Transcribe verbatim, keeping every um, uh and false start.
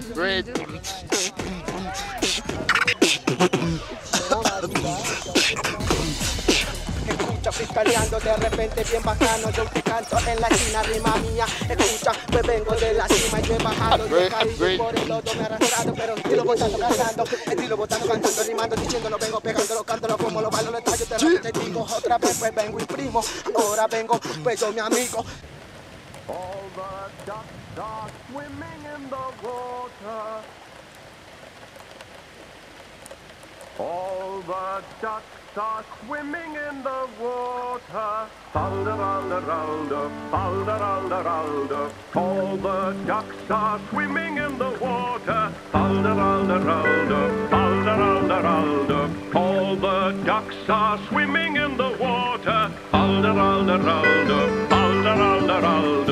bread. Fiscaleando de repente bien bacano, yo te canto en la esquina, rima mía, escucha, pues vengo de la cima y yo he bajado, yo he caído por el lodo, me he arrastrado, pero estilo botando, cantando, estilo botando, cantando, rimando, diciendo, no vengo pegándolo, cántalo como lo bailo, lo tallo, te lo te digo, otra vez pues vengo y primo, ahora vengo, pues yo mi amigo. All the ducks are swimming in the water. All the ducks are swimming in the water. Balderalderalder, balderalderalder. All the ducks are swimming in the water. Balderalderalder, balderalderalder. All the ducks are swimming in the water. Balderalderalder, balderalderalder.